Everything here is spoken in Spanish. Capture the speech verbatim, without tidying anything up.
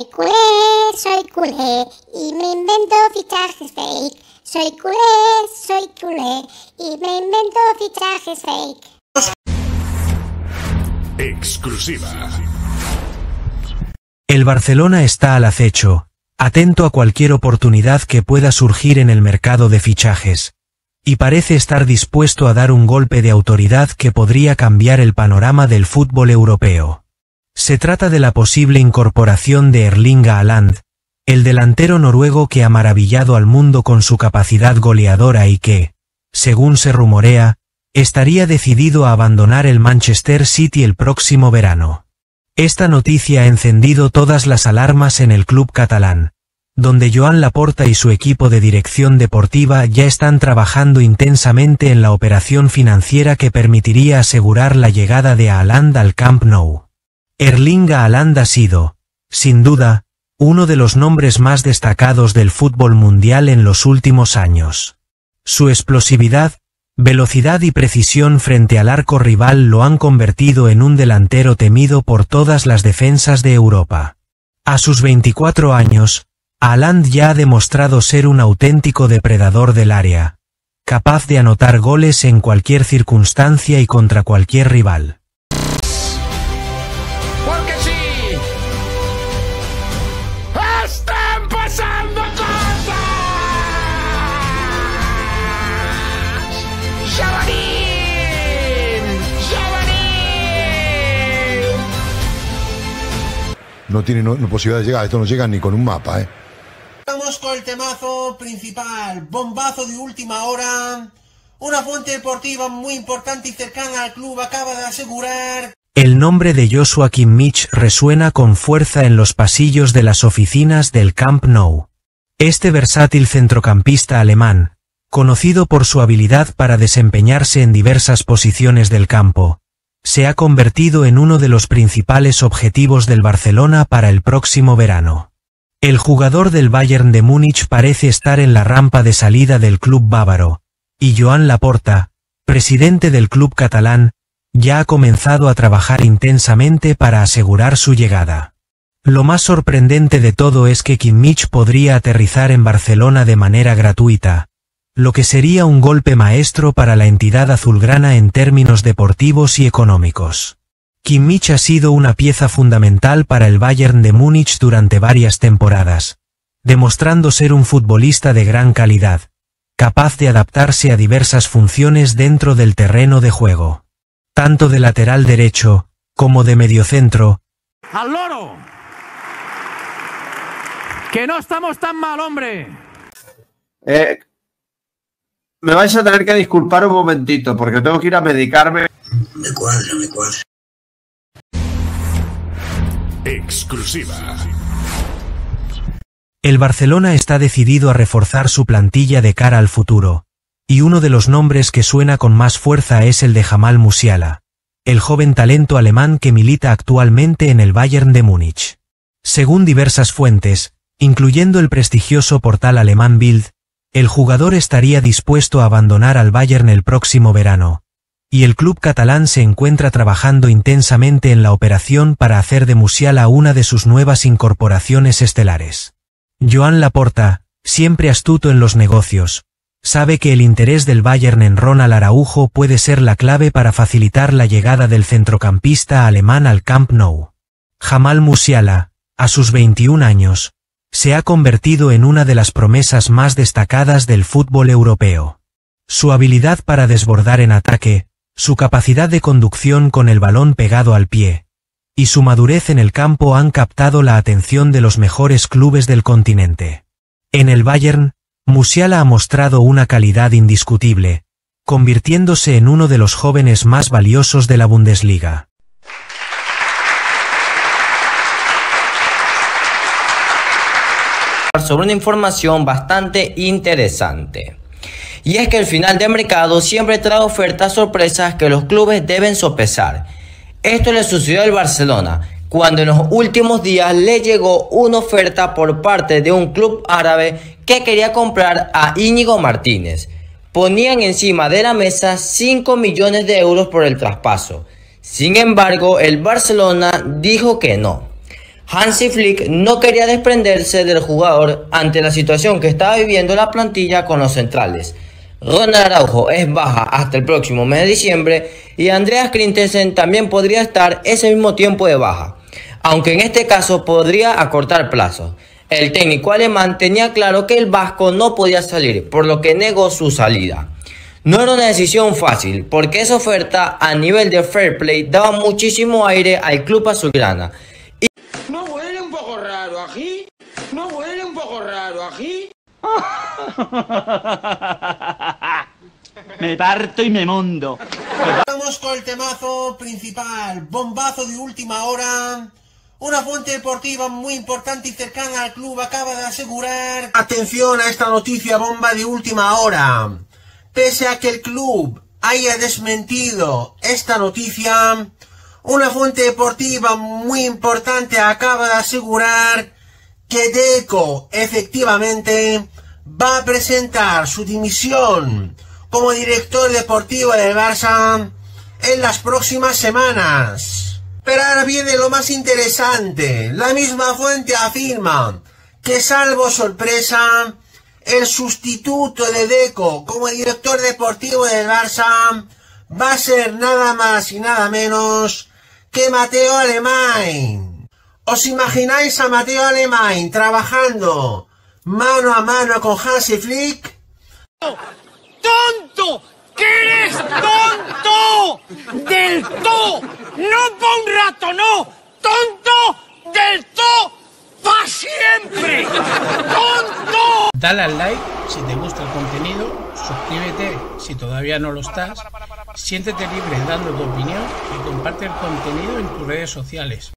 Soy culé, soy culé y me invento fichajes fake. Soy culé, soy culé y me invento fichajes fake. Exclusiva. El Barcelona está al acecho, atento a cualquier oportunidad que pueda surgir en el mercado de fichajes, y parece estar dispuesto a dar un golpe de autoridad que podría cambiar el panorama del fútbol europeo. Se trata de la posible incorporación de Erling Haaland, el delantero noruego que ha maravillado al mundo con su capacidad goleadora y que, según se rumorea, estaría decidido a abandonar el Manchester City el próximo verano. Esta noticia ha encendido todas las alarmas en el club catalán, donde Joan Laporta y su equipo de dirección deportiva ya están trabajando intensamente en la operación financiera que permitiría asegurar la llegada de Haaland al Camp Nou. Erling Haaland ha sido, sin duda, uno de los nombres más destacados del fútbol mundial en los últimos años. Su explosividad, velocidad y precisión frente al arco rival lo han convertido en un delantero temido por todas las defensas de Europa. A sus veinticuatro años, Haaland ya ha demostrado ser un auténtico depredador del área, capaz de anotar goles en cualquier circunstancia y contra cualquier rival. No tiene no, no posibilidad de llegar, esto no llega ni con un mapa, ¿eh? Vamos con el temazo principal, bombazo de última hora. Una fuente deportiva muy importante y cercana al club acaba de asegurar. El nombre de Joshua Mitch resuena con fuerza en los pasillos de las oficinas del Camp Nou. Este versátil centrocampista alemán, conocido por su habilidad para desempeñarse en diversas posiciones del campo, se ha convertido en uno de los principales objetivos del Barcelona para el próximo verano. El jugador del Bayern de Múnich parece estar en la rampa de salida del club bávaro, y Joan Laporta, presidente del club catalán, ya ha comenzado a trabajar intensamente para asegurar su llegada. Lo más sorprendente de todo es que Kimmich podría aterrizar en Barcelona de manera gratuita, lo que sería un golpe maestro para la entidad azulgrana en términos deportivos y económicos. Kimmich ha sido una pieza fundamental para el Bayern de Múnich durante varias temporadas, demostrando ser un futbolista de gran calidad, capaz de adaptarse a diversas funciones dentro del terreno de juego, tanto de lateral derecho, como de mediocentro. ¡Al loro! ¡Que no estamos tan mal, hombre! Eh... Me vais a tener que disculpar un momentito, porque tengo que ir a medicarme. Me cuadra, me cuadra. Exclusiva. El Barcelona está decidido a reforzar su plantilla de cara al futuro, y uno de los nombres que suena con más fuerza es el de Jamal Musiala, el joven talento alemán que milita actualmente en el Bayern de Múnich. Según diversas fuentes, incluyendo el prestigioso portal alemán Bild, el jugador estaría dispuesto a abandonar al Bayern el próximo verano, y el club catalán se encuentra trabajando intensamente en la operación para hacer de Musiala una de sus nuevas incorporaciones estelares. Joan Laporta, siempre astuto en los negocios, sabe que el interés del Bayern en Ronald Araujo puede ser la clave para facilitar la llegada del centrocampista alemán al Camp Nou. Jamal Musiala, a sus veintiún años, se ha convertido en una de las promesas más destacadas del fútbol europeo. Su habilidad para desbordar en ataque, su capacidad de conducción con el balón pegado al pie, y su madurez en el campo han captado la atención de los mejores clubes del continente. En el Bayern, Musiala ha mostrado una calidad indiscutible, convirtiéndose en uno de los jóvenes más valiosos de la Bundesliga. Sobre una información bastante interesante, y es que el final de mercado siempre trae ofertas sorpresas que los clubes deben sopesar. Esto le sucedió al Barcelona cuando en los últimos días le llegó una oferta por parte de un club árabe que quería comprar a Íñigo Martínez. Ponían encima de la mesa cinco millones de euros por el traspaso. Sin embargo, el Barcelona dijo que no. Hansi Flick no quería desprenderse del jugador ante la situación que estaba viviendo la plantilla con los centrales. Ronald Araujo es baja hasta el próximo mes de diciembre y Andreas Christensen también podría estar ese mismo tiempo de baja, aunque en este caso podría acortar plazos. El técnico alemán tenía claro que el vasco no podía salir, por lo que negó su salida. No era una decisión fácil, porque esa oferta a nivel de fair play daba muchísimo aire al club azulgrana. ¿No huele un poco raro aquí? ¿No huele un poco raro aquí? Me parto y me mundo. Vamos con el temazo principal, bombazo de última hora. Una fuente deportiva muy importante y cercana al club acaba de asegurar... Atención a esta noticia bomba de última hora. Pese a que el club haya desmentido esta noticia... Una fuente deportiva muy importante acaba de asegurar que Deco efectivamente va a presentar su dimisión como director deportivo del Barça en las próximas semanas. Pero ahora viene lo más interesante. La misma fuente afirma que, salvo sorpresa, el sustituto de Deco como director deportivo del Barça va a ser nada más y nada menos que Mateo Alemany. ¿Os imagináis a Mateo Alemany trabajando mano a mano con Hansi Flick? ¡Tonto! ¡Que eres tonto! ¡Del to! ¡No pa' un rato, no! ¡Tonto! ¡Del to! ¡Pa' siempre! ¡Tonto! Dale al like si te gusta el contenido, suscríbete si todavía no lo estás, siéntete libre dando tu opinión y comparte el contenido en tus redes sociales.